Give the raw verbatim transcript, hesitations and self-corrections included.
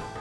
What?